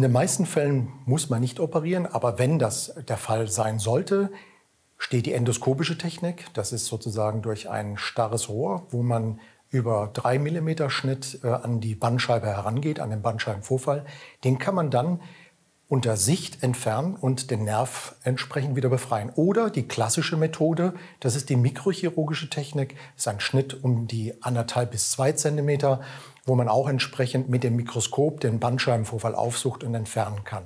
In den meisten Fällen muss man nicht operieren, aber wenn das der Fall sein sollte, steht die endoskopische Technik. Das ist sozusagen durch ein starres Rohr, wo man über 3 mm Schnitt an die Bandscheibe herangeht, an den Bandscheibenvorfall. Den kann man dann unter Sicht entfernen und den Nerv entsprechend wieder befreien. Oder die klassische Methode, das ist die mikrochirurgische Technik, das ist ein Schnitt um die 1,5 bis 2 Zentimeter, wo man auch entsprechend mit dem Mikroskop den Bandscheibenvorfall aufsucht und entfernen kann.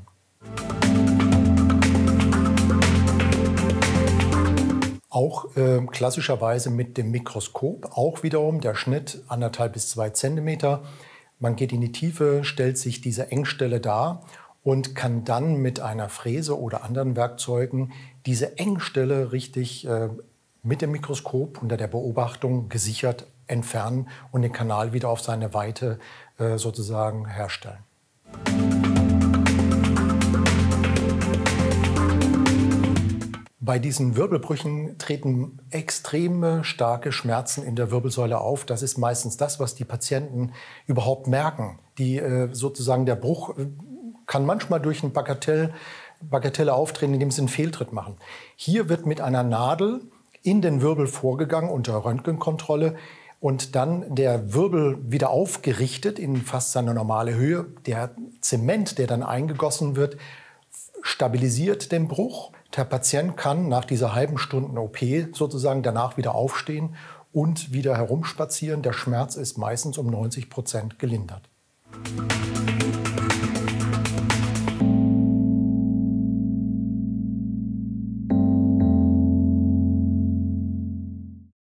Auch klassischerweise mit dem Mikroskop, auch wiederum der Schnitt 1,5 bis 2 Zentimeter. Man geht in die Tiefe, stellt sich diese Engstelle dar und kann dann mit einer Fräse oder anderen Werkzeugen diese Engstelle richtig mit dem Mikroskop unter der Beobachtung gesichert entfernen und den Kanal wieder auf seine Weite sozusagen herstellen. Bei diesen Wirbelbrüchen treten extreme starke Schmerzen in der Wirbelsäule auf. Das ist meistens das, was die Patienten überhaupt merken. Sozusagen der Bruch kann manchmal durch eine Bagatelle auftreten, indem sie einen Fehltritt machen. Hier wird mit einer Nadel in den Wirbel vorgegangen unter Röntgenkontrolle und dann der Wirbel wieder aufgerichtet in fast seine normale Höhe. Der Zement, der dann eingegossen wird, stabilisiert den Bruch. Der Patient kann nach dieser halben Stunde OP sozusagen danach wieder aufstehen und wieder herumspazieren. Der Schmerz ist meistens um 90% gelindert.